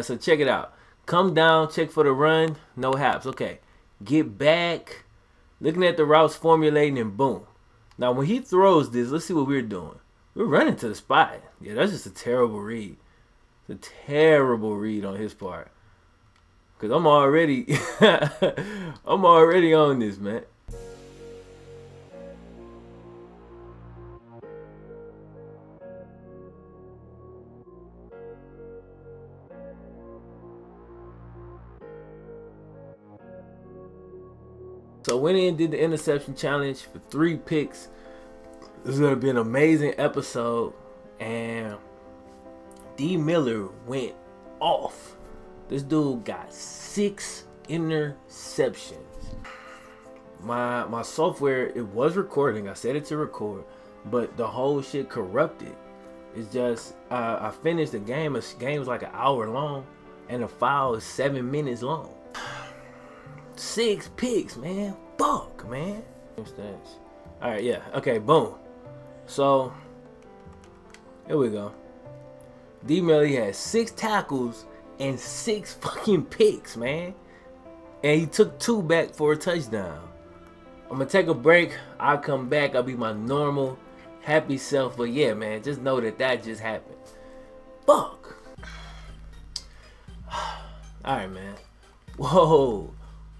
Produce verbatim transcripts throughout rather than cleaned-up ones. So check it out. Come down, check for the run, no haps. Okay, get back, looking at the routes, formulating, and boom. Now when he throws this, let's see what we're doing. We're running to the spot. Yeah, that's just a terrible read. It's a terrible read on his part. Cause I'm already, I'm already on this, man. So went in, did the interception challenge for three picks. This is gonna be an amazing episode, and D. Miller went off. This dude got six interceptions. My my software, it was recording. I set it to record, but the whole shit corrupted. It's just uh, I finished the game. The game was like an hour long, and the file is seven minutes long. Six picks, man. Fuck, man. All right, yeah. Okay, boom. So here we go. D. Miller, he had six tackles and six fucking picks, man. And he took two back for a touchdown. I'm gonna take a break. I'll come back. I'll be my normal, happy self. But yeah, man, just know that that just happened. Fuck. All right, man. Whoa.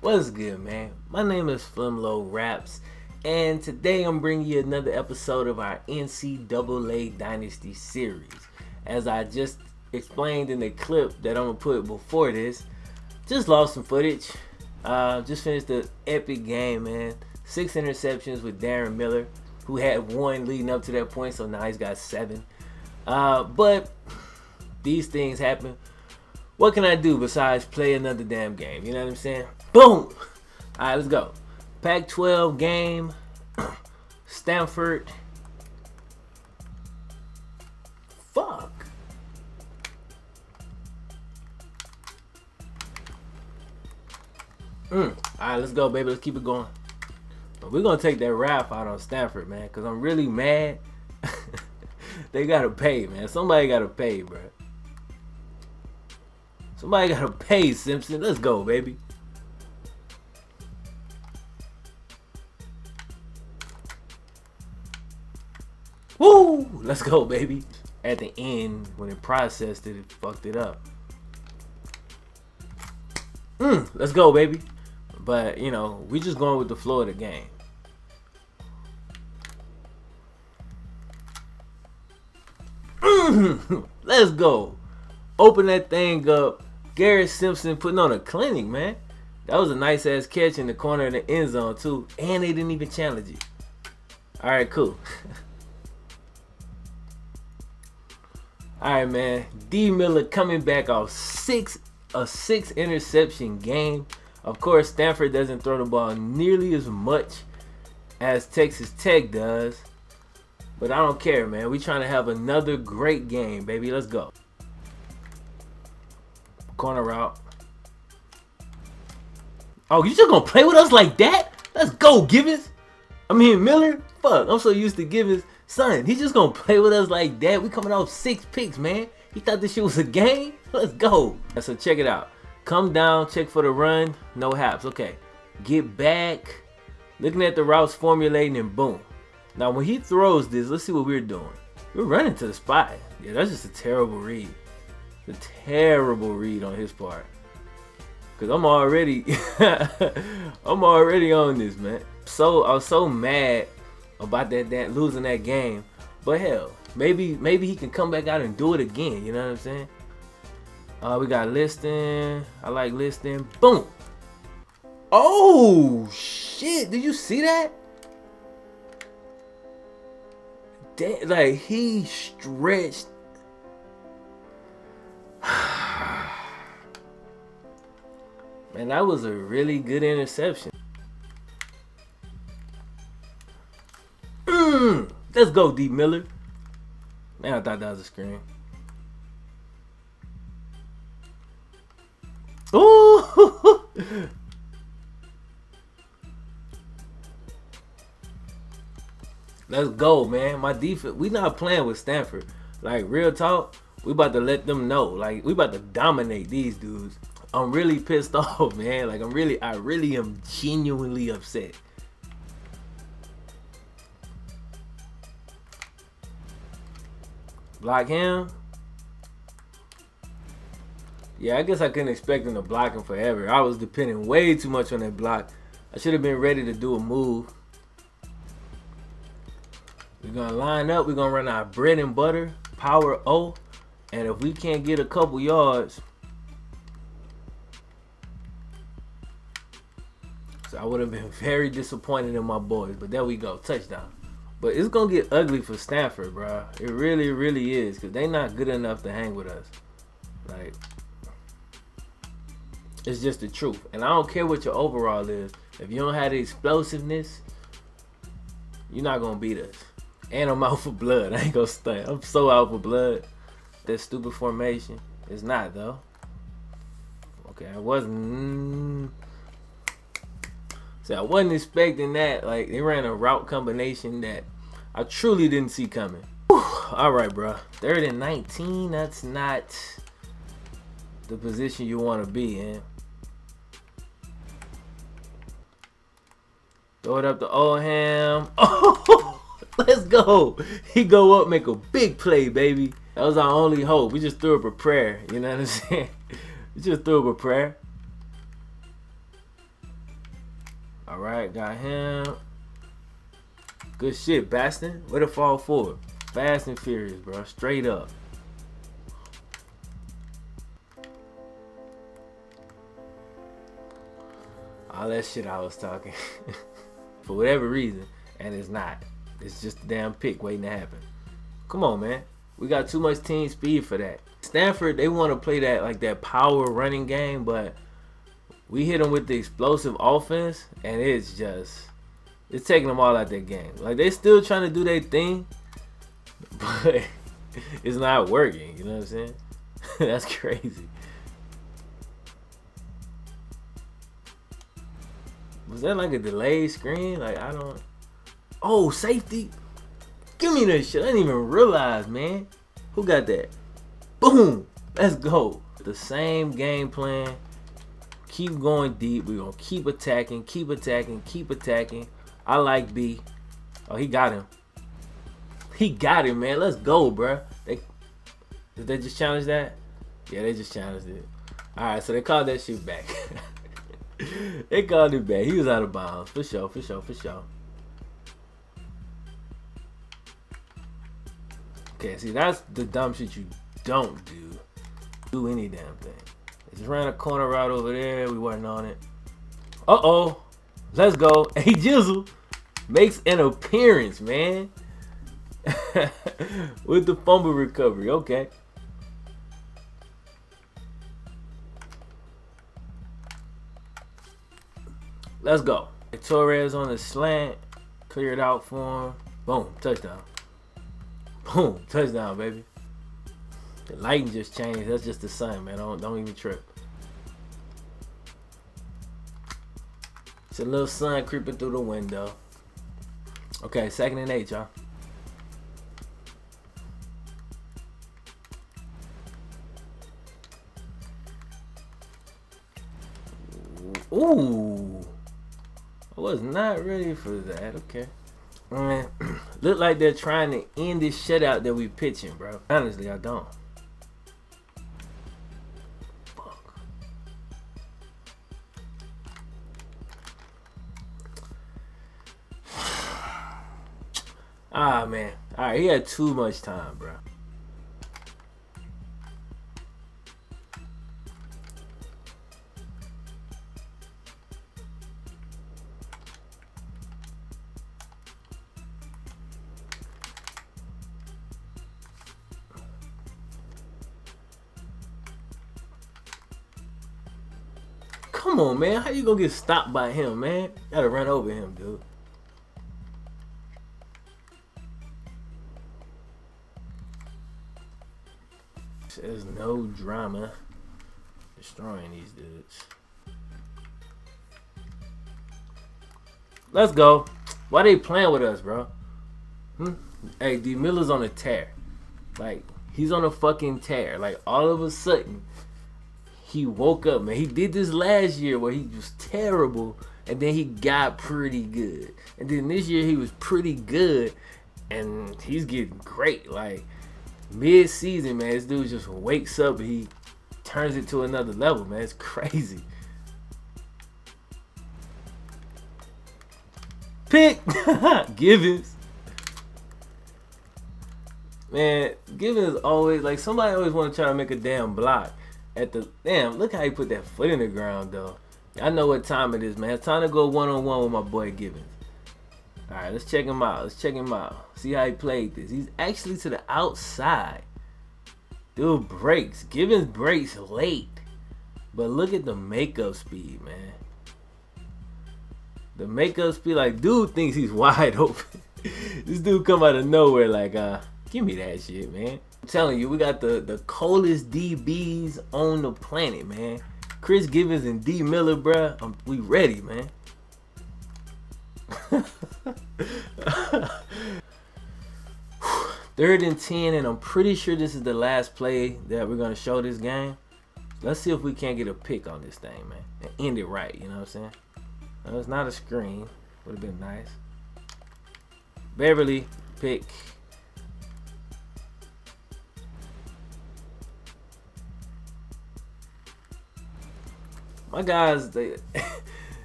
What's good, man? My name is FlemLo Raps, and today I'm bringing you another episode of our N C double A Dynasty series. As I just explained in the clip that I'm gonna put before this, just lost some footage. Uh, just finished the epic game, man. Six interceptions with Darren Miller, who had one leading up to that point, so now he's got seven. Uh, but these things happen. What can I do besides play another damn game? You know what I'm saying? Boom! Alright, let's go. Pac twelve game. Stanford. Fuck. Mm. Alright, let's go, baby. Let's keep it going. But we're going to take that rap out on Stanford, man. Because I'm really mad. They got to pay, man. Somebody got to pay, bro. Somebody got to pay, Simpson. Let's go, baby. Woo! Let's go, baby. At the end, when it processed it, it fucked it up. Mm, let's go, baby. But, you know, we just going with the flow of the game. Mm, let's go. Open that thing up. Garrett Simpson putting on a clinic, man. That was a nice-ass catch in the corner of the end zone, too. And they didn't even challenge it. All right, cool. All right, man. D. Miller coming back off six a six interception game. Of course, Stanford doesn't throw the ball nearly as much as Texas Tech does. But I don't care, man. We're trying to have another great game, baby. Let's go. Corner route. Oh, you just gonna play with us like that? Let's go, Givens. I mean, Miller. Fuck, I'm so used to Givens. Son, he just gonna play with us like that. We coming off six picks, man. He thought this shit was a game. Let's go. So check it out. Come down, check for the run, no haps. Okay, get back, looking at the routes, formulating, and boom. Now when he throws this, let's see what we're doing. We're running to the spot. Yeah, that's just a terrible read. A terrible read on his part. Cause I'm already, I'm already on this, man. So I was so mad about that, that losing that game, but hell, maybe maybe he can come back out and do it again. You know what I'm saying? Uh, we got listing. I like listing. Boom. Oh shit! Did you see that? Damn, like he stretched. Man, that was a really good interception. Mm, let's go, D. Miller. Man, I thought that was a screen. Ooh! Let's go, man. My defense. We not playing with Stanford. Like, real talk, we about to let them know, like, we about to dominate these dudes. I'm really pissed off, man. Like, I'm really, I really am genuinely upset. Block him. Yeah, I guess I couldn't expect him to block him forever. I was depending way too much on that block. I should have been ready to do a move. We're going to line up. We're going to run our bread and butter, power O. And if we can't get a couple yards. So I would have been very disappointed in my boys. But there we go. Touchdown. But it's going to get ugly for Stanford, bro. It really, really is. Because they're not good enough to hang with us. Like, it's just the truth. And I don't care what your overall is. If you don't have the explosiveness, you're not going to beat us. And I'm out for blood. I ain't going to stunt. I'm so out for blood. That stupid formation. It's not, though. Okay, I wasn't. So I wasn't expecting that. Like, they ran a route combination that I truly didn't see coming. Whew. All right, bro. third and nineteen. That's not the position you want to be in. Throw it up to O'Han. Oh, let's go. He go up, make a big play, baby. That was our only hope. We just threw up a prayer. You know what I'm saying? We just threw up a prayer. All right, got him. Good shit, Baston. Way to fall forward. Fast and furious, bro. Straight up. All that shit I was talking. For whatever reason, and it's not. It's just a damn pick waiting to happen. Come on, man. We got too much team speed for that. Stanford, they want to play that like that power running game, but we hit them with the explosive offense, and it's just, it's taking them all out that game. Like, they still trying to do their thing, but it's not working. You know what I'm saying? That's crazy. Was that like a delayed screen? Like, I don't. Oh, safety. Give me that shit. I didn't even realize, man. Who got that? Boom. Let's go. The same game plan. Keep going deep. We're going to keep attacking, keep attacking, keep attacking. I like B. Oh, he got him. He got him, man. Let's go, bro. They, did they just challenge that? Yeah, they just challenged it. All right, so they called that shit back. They called it back. He was out of bounds. For sure, for sure, for sure. Okay, see, that's the dumb shit you don't do. Do any damn thing. They just ran a corner route over there. We weren't on it. Uh-oh. Let's go. Hey, Jizzle makes an appearance, man. With the fumble recovery. Okay. Let's go. Torres on the slant. Cleared out for him. Boom. Touchdown. Boom. Touchdown, baby. The lighting just changed. That's just the sun, man. Don't, don't even trip. It's a little sun creeping through the window. Okay, second and eight, y'all. Ooh. I was not ready for that. Okay. Man, look like they're trying to end this shutout that we pitching, bro. Honestly, I don't. Fuck. Ah, man. All right, he had too much time, bro. Come on, man. How you gonna get stopped by him, man? Gotta run over him, dude. There's no drama destroying these dudes. Let's go. Why they playing with us, bro? Hmm? Hey, D. Miller's on a tear. Like, He's on a fucking tear. Like, all of a sudden, he woke up, man. He did this last year where he was terrible, and then he got pretty good. And then this year, he was pretty good, and he's getting great. Like, mid-season, man, this dude just wakes up and he turns it to another level, man. It's crazy. Pick Givens. Man, Givens always, like, somebody always want to try to make a damn block at the, damn, look how he put that foot in the ground, though. I know what time it is, man. It's time to go one-on-one with my boy Givens. All right, let's check him out. Let's check him out. See how he played this. He's actually to the outside. Dude breaks. Givens breaks late. But look at the makeup speed, man. The makeup speed, like, dude thinks he's wide open. This dude come out of nowhere like, uh, give me that shit, man. I'm telling you, we got the, the coldest D Bs on the planet, man. Chris Gibbons and D. Miller, bruh. Um, we ready, man. Third and ten, and I'm pretty sure this is the last play that we're gonna show this game. Let's see if we can't get a pick on this thing, man, and end it right. You know what I'm saying? No, it's not a screen. Would have been nice. Beverly, pick. My guys, they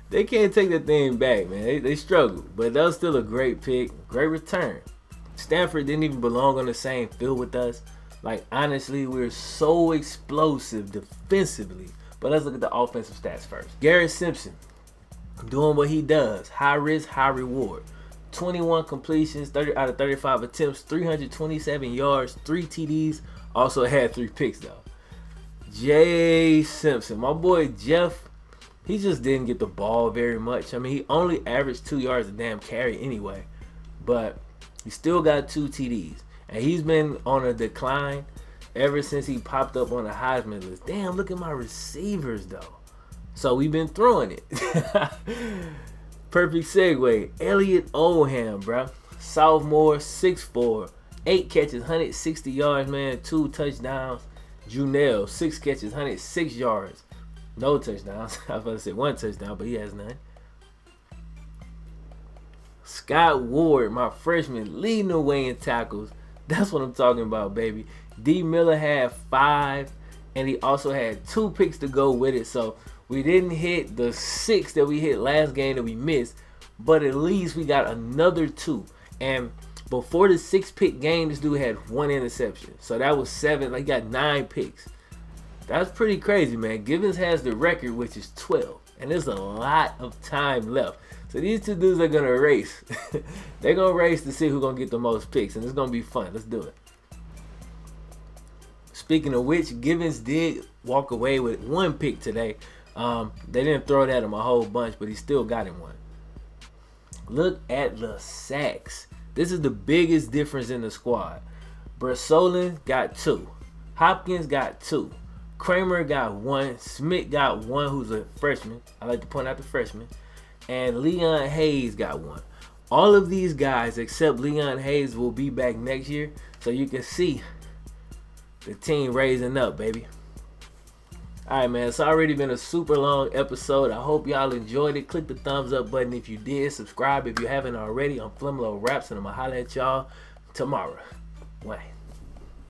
they can't take that thing back, man. They, they struggle, but that was still a great pick, great return. Stanford didn't even belong on the same field with us. Like, honestly, we were so explosive defensively. But let's look at the offensive stats first. Garrett Simpson, doing what he does. High risk, high reward. twenty-one completions, thirty out of thirty-five attempts, three hundred twenty-seven yards, three T Ds. Also had three picks, though. Jay Simpson, my boy Jeff, he just didn't get the ball very much. I mean, he only averaged two yards a damn carry anyway. But he still got two T Ds. And he's been on a decline ever since he popped up on the Heisman list. Damn, look at my receivers, though. So we've been throwing it. Perfect segue. Elliot O'Han, bro. Sophomore, six four. Eight catches, one hundred sixty yards, man. Two touchdowns. Junell, six catches, one hundred six yards. No touchdowns. I was about to say one touchdown, but he has none. Scott Ward, my freshman, leading the way in tackles. That's what I'm talking about, baby. D. Miller had five, and he also had two picks to go with it. So we didn't hit the six that we hit last game that we missed, but at least we got another two. And before the six-pick game, this dude had one interception. So that was seven. Like, he got nine picks. That's pretty crazy, man. Givens has the record, which is twelve. And there's a lot of time left. So these two dudes are going to race. They're going to race to see who's going to get the most picks. And it's going to be fun. Let's do it. Speaking of which, Givens did walk away with one pick today. Um, they didn't throw it at him a whole bunch, but he still got him one. Look at the sacks. This is the biggest difference in the squad. Bresolin got two. Hopkins got two. Kramer got one. Smith got one, who's a freshman. I like to point out the freshman. And Leon Hayes got one. All of these guys, except Leon Hayes, will be back next year. So you can see the team raising up, baby. All right, man. It's already been a super long episode. I hope y'all enjoyed it. Click the thumbs up button if you did. Subscribe if you haven't already. I'm FlemLo Raps, and I'm going to holler at y'all tomorrow. Wayne.